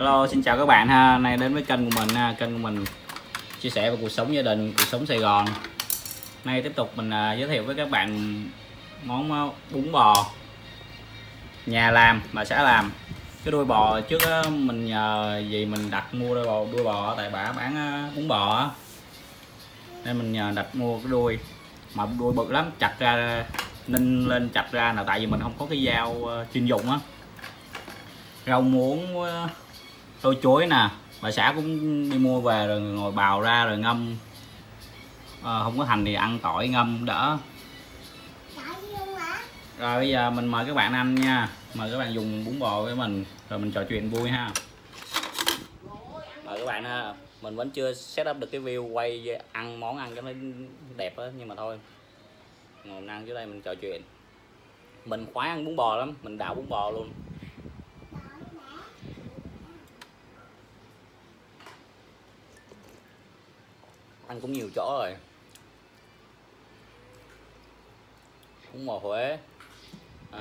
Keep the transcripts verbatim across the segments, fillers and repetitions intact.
Hello, xin chào các bạn ha. Nay đến với kênh của mình ha. Kênh của mình chia sẻ về cuộc sống gia đình, cuộc sống Sài Gòn. Nay tiếp tục mình uh, giới thiệu với các bạn món uh, bún bò nhà làm, bà xã làm. Cái đuôi bò trước uh, mình nhờ gì mình đặt mua đuôi bò, đuôi bò tại bả bán uh, bún bò uh. Nên mình nhờ đặt mua cái đuôi mà đuôi bự lắm, chặt ra ninh lên chặt ra là tại vì mình không có cái dao uh, chuyên dụng á. Rau muống, uh, tô chuối nè, bà xã cũng đi mua về rồi ngồi bào ra rồi ngâm. À, không có hành thì ăn tỏi ngâm đỡ. Rồi bây giờ mình mời các bạn ăn nha, mời các bạn dùng bún bò với mình rồi mình trò chuyện vui ha. Mời các bạn ha, mình vẫn chưa set up được cái view quay ăn món ăn cho nó đẹp á, nhưng mà thôi ngồi ăn dưới đây mình trò chuyện. Mình khoái ăn bún bò lắm, mình đảo bún bò luôn. Ăn cũng nhiều chỗ rồi. Bún bò Huế, à,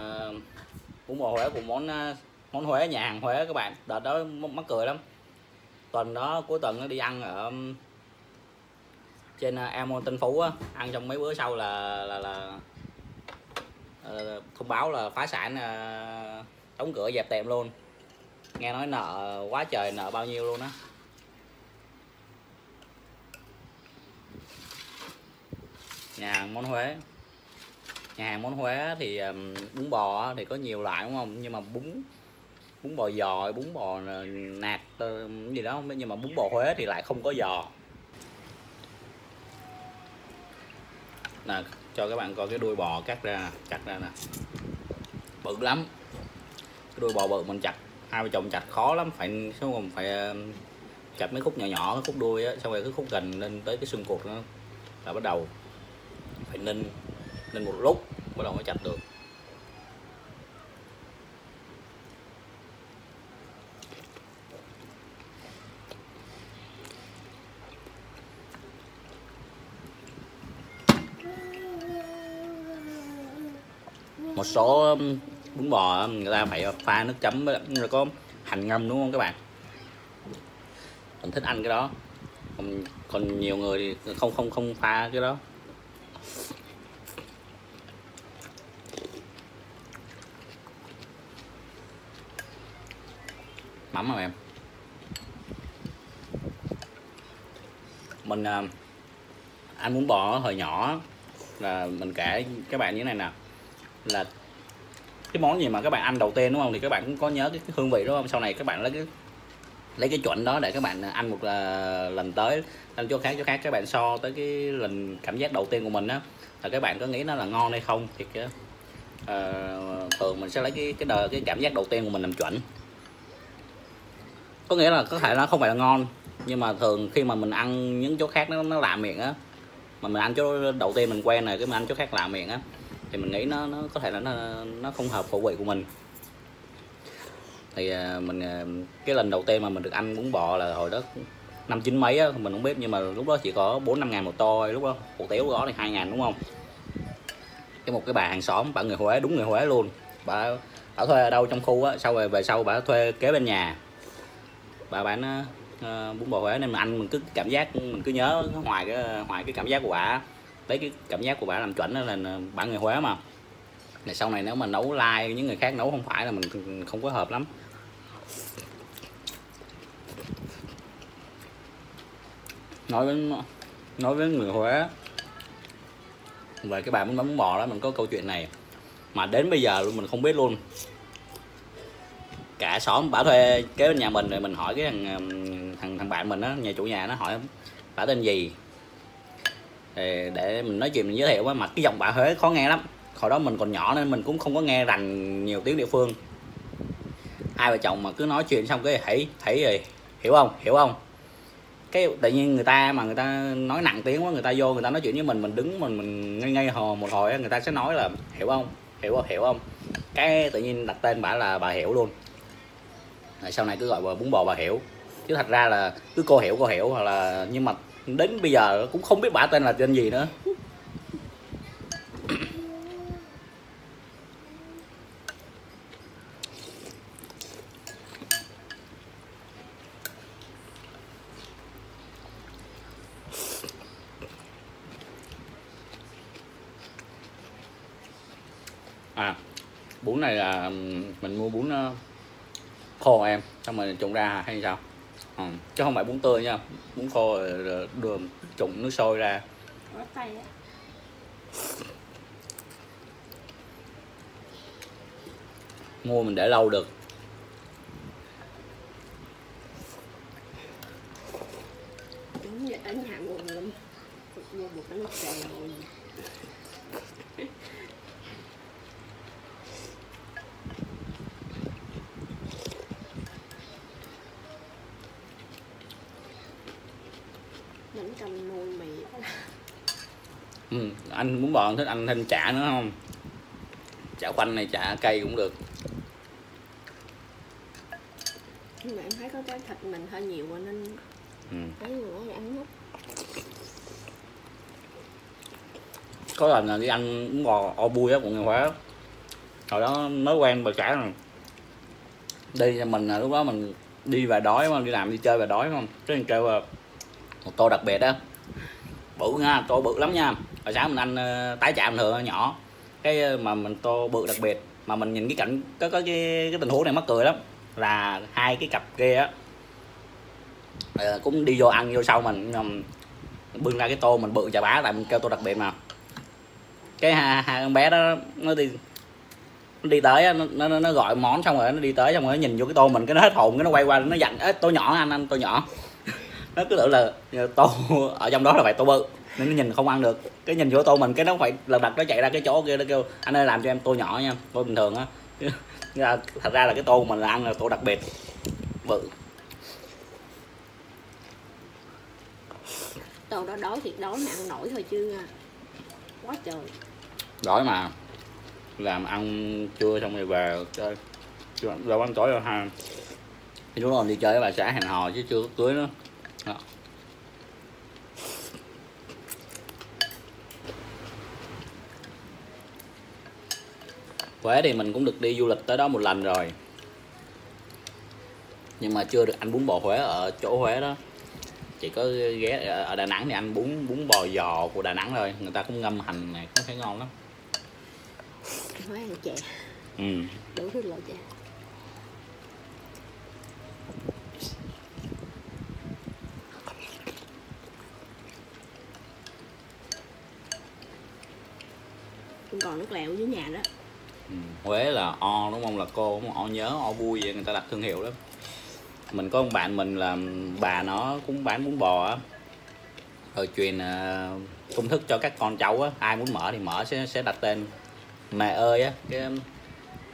bún bò Huế của món món Huế, nhà hàng Huế các bạn. Đợt đó mắc cười lắm. Tuần đó cuối tuần nó đi ăn ở trên Elmon Tân Phú á, ăn trong mấy bữa sau là là, là, là thông báo là phá sản, đóng cửa dẹp tiệm luôn. Nghe nói nợ quá trời, nợ bao nhiêu luôn á. Nhà hàng món Huế, nhà hàng món Huế thì bún bò thì có nhiều loại đúng không, nhưng mà bún bún bò giò, bún bò nạc gì đó không biết, nhưng mà bún bò Huế thì lại không có giò nè. Cho các bạn coi cái đuôi bò cắt ra, cắt ra nè, bự lắm. Cái đuôi bò bự mình chặt, hai vợ chồng chặt khó lắm, phải sao không phải chặt mấy khúc nhỏ nhỏ, cái khúc đuôi á, xong rồi cái khúc gần lên tới cái xương cụt nữa là bắt đầu phải ninh ninh một lúc bắt đầu mới chặt được. Một số bún bò người ta phải pha nước chấm rồi có hành ngâm đúng không các bạn, mình thích ăn cái đó. Còn nhiều người thì không không không pha cái đó. Mắm không em? Mình uh, ăn bún bò hồi nhỏ là mình kể các bạn như thế này nè, là cái món gì mà các bạn ăn đầu tiên đúng không, thì các bạn cũng có nhớ cái, cái hương vị đúng không, sau này các bạn lấy cái lấy cái chuẩn đó để các bạn ăn một uh, lần tới ăn chỗ khác chỗ khác các bạn so tới cái lần cảm giác đầu tiên của mình á, là các bạn có nghĩ nó là ngon hay không. Thì uh, thường mình sẽ lấy cái cái đời cái cảm giác đầu tiên của mình làm chuẩn, có nghĩa là có thể nó không phải là ngon, nhưng mà thường khi mà mình ăn những chỗ khác nó nó lạ miệng á, mà mình ăn chỗ đầu tiên mình quen rồi cái mình ăn chỗ khác lạ miệng á, thì mình nghĩ nó nó có thể là nó nó không hợp khẩu vị của mình. Thì mình cái lần đầu tiên mà mình được ăn bún bò là hồi đó năm chín mấy á, mình không biết, nhưng mà lúc đó chỉ có bốn năm ngàn một tô, lúc đó hủ tiếu gói thì hai ngàn đúng không. Cái một cái bà hàng xóm, bà người Huế, đúng người Huế luôn, bà bà thuê ở đâu trong khu á, sau rồi về sau bà thuê kế bên nhà, bà bán uh, bún bò Huế, nên mình ăn mình cứ cảm giác mình cứ nhớ ngoài cái ngoài cái cảm giác của bà, lấy cái cảm giác của bà làm chuẩn, đó là bà người Huế mà. Này sau này nếu mà nấu like những người khác nấu không phải là mình không có hợp lắm. Nói với nói với người Huế về cái bà bún bún bò đó, mình có câu chuyện này mà đến bây giờ luôn mình không biết luôn. Cả xóm bả thuê kế bên nhà mình, rồi mình hỏi cái thằng thằng thằng bạn mình đó, nhà chủ nhà nó hỏi bả tên gì thì để mình nói chuyện mình giới thiệu á, mà cái giọng bả Huế khó nghe lắm. Hồi đó mình còn nhỏ nên mình cũng không có nghe rành nhiều tiếng địa phương. Hai vợ chồng mà cứ nói chuyện xong cái hãy hãy rồi hiểu không hiểu không cái tự nhiên người ta mà người ta nói nặng tiếng quá, người ta vô người ta nói chuyện với mình, mình đứng mình mình ngây ngây hồ một hồi người ta sẽ nói là hiểu không hiểu không hiểu không cái tự nhiên đặt tên bả là bà Hiểu luôn. Rồi sau này cứ gọi bún bò bà Hiểu, chứ thật ra là cứ cô Hiểu cô Hiểu hoặc là, nhưng mà đến bây giờ cũng không biết bả tên là tên gì nữa. Bún này là mình mua bún khô em, xong rồi trụng ra hay sao, ừ. Chứ không phải bún tươi nha, bún khô rồi đường trụng nước sôi ra. Ở tay á. Mua mình để lâu được. Ừ, anh muốn bò thích anh thêm chả nữa không? Chả khoanh này, chả cây cũng được. Nhưng mà em thấy có cái thịt mình hơi nhiều quá nên ừ. Thấy nữa ăn hút. Có lần là đi ăn bún bò ô bui á, quận Ngọc Hóa. Hồi đó mới quen bò chả rồi. Đi cho mình là lúc đó mình đi và đói mà đi làm đi chơi và đói không? Cái mình kêu là một tô đặc biệt đó. Bự nha, tô bự lắm nha. Hồi sáng mình ăn tái chả bình thường nhỏ. Cái mà mình tô bự đặc biệt mà mình nhìn cái cảnh có có cái cái tình huống này mắc cười lắm. Là hai cái cặp kia á cũng đi vô ăn vô sau mình, mình bưng ra cái tô mình bự chà bá, tại mình kêu tô đặc biệt mà. Cái hai, hai con bé đó nó đi nó đi tới nó, nó nó gọi món xong rồi nó đi tới xong rồi nó nhìn vô cái tô mình cái nó hết hồn, cái nó quay qua nó dặn ế tô nhỏ anh anh tô nhỏ. Nó cứ tưởng là tô ở trong đó là phải tô bự nên nó nhìn không ăn được, cái nhìn vô tô mình cái nó phải lật đật nó chạy ra cái chỗ kia nó kêu anh ơi làm cho em tô nhỏ nha, tô bình thường á. Thật ra là cái tô mình là ăn là tô đặc biệt bự. Tô đó đói thiệt đói mà ăn nổi thôi chứ quá trời đói mà làm ăn trưa xong rồi về chơi rồi ăn tối rồi ha. Thì chúng còn đi chơi với bà xã hẹn hò chứ chưa có cưới nữa. Đó. Huế thì mình cũng được đi du lịch tới đó một lần rồi, nhưng mà chưa được ăn bún bò Huế ở chỗ Huế đó. Chỉ có ghé ở Đà Nẵng thì ăn bún bún bò giò của Đà Nẵng rồi, người ta cũng ngâm hành này cũng thấy ngon lắm. Huế ăn chè, ừ. Đủ thứ loại chè. Cũng còn nước lèo dưới nhà đó. Ừ. Huế là o đúng không, là cô đúng không? O nhớ o vui vậy, người ta đặt thương hiệu đó. Mình có một bạn mình là bà nó cũng bán bún bò á, rồi truyền công thức cho các con cháu á, ai muốn mở thì mở sẽ sẽ đặt tên mẹ ơi á, cái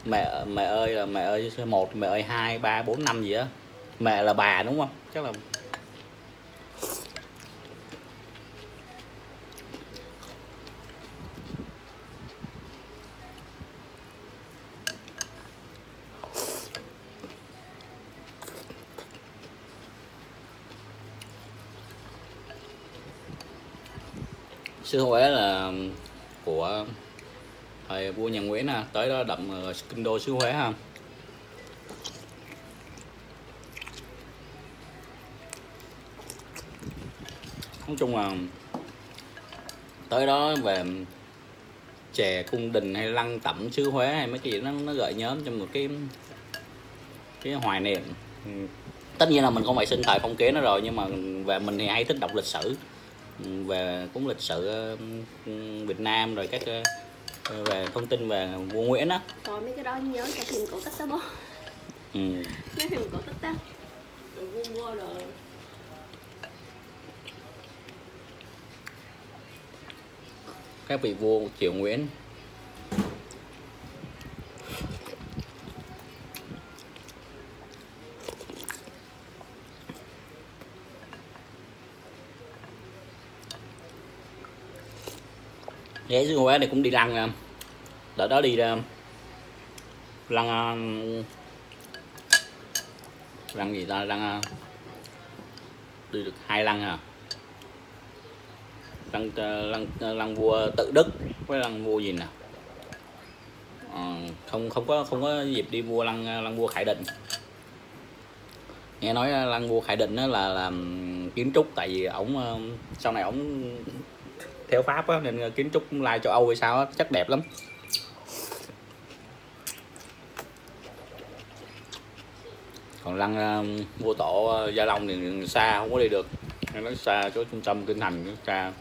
mẹ mẹ ơi là mẹ ơi một, mẹ ơi hai, ba, bốn, năm gì á, mẹ là bà đúng không, chắc là sứ Huế là của thời vua nhà Nguyễn nè, tới đó đậm kinh đô xứ Huế ha. Nói chung là tới đó về chè cung đình hay lăng tẩm xứ Huế hay mấy cái gì nó nó gợi nhớ trong một cái cái hoài niệm. Tất nhiên là mình không phải sinh thời phong kiến nó rồi, nhưng mà về mình thì hay thích đọc lịch sử, về cũng lịch sử Việt Nam rồi các về thông tin về vua Nguyễn á. Coi mấy cái đó nhớ cả phim cổ tích đó bố. Ừ. Mấy phim cổ tích đó. Rồi vua vua rồi. Các vị vua triều Nguyễn. Ghé xuống Huế này cũng đi lăng, đợt đó đi lăng lăng gì ta, lăng đi được hai lăng à, lăng lăng lăng vua Tự Đức với lăng vua gì nè, à, không không có không có dịp đi vua lăng lăng vua Khải Định. Nghe nói lăng vua Khải Định đó là làm kiến trúc, tại vì ổng sau này ổng theo Pháp á, nên kiến trúc lai châu Âu hay sao á, chắc đẹp lắm. Còn Lăng uh, mua tổ uh, Gia Long thì xa không có đi được, nó xa chỗ trung tâm kinh thành, nó xa.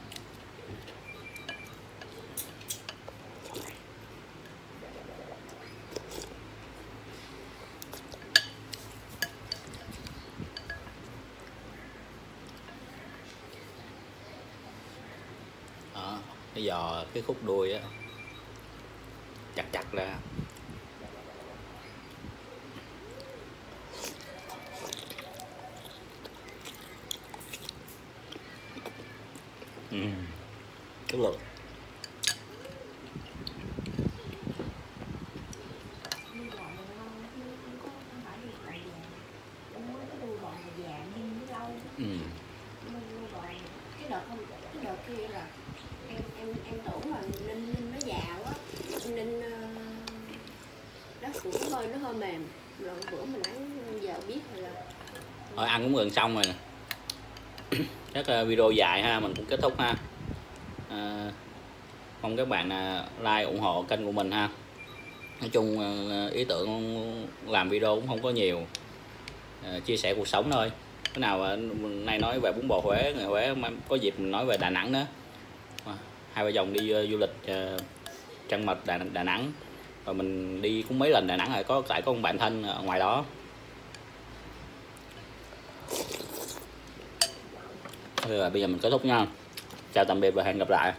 Đó, cái giò cái khúc đuôi á, chặt chặt ra. Ừ. Đúng rồi. Ừ. Cái đợt không, cái đợt kia là em em em tưởng là Ninh Ninh nó già quá, Ninh nó cũng hơi nó hơi mềm, rồi bữa mình ăn giờ biết rồi là. Thôi ăn cũng gần xong rồi nè. Chắc video dài ha, mình cũng kết thúc ha. À, mong các bạn like ủng hộ kênh của mình ha. Nói chung ý tưởng làm video cũng không có nhiều, à, chia sẻ cuộc sống thôi. Cái nào nay nói về bún bò Huế, người Huế có dịp mình nói về Đà Nẵng nữa. À, hai vợ chồng đi du lịch uh, trăng mật Đà, Đà Nẵng, và mình đi cũng mấy lần Đà Nẵng rồi, có tại có một bạn thân ở ngoài đó. Rồi, bây giờ mình kết thúc nha. Chào tạm biệt và hẹn gặp lại.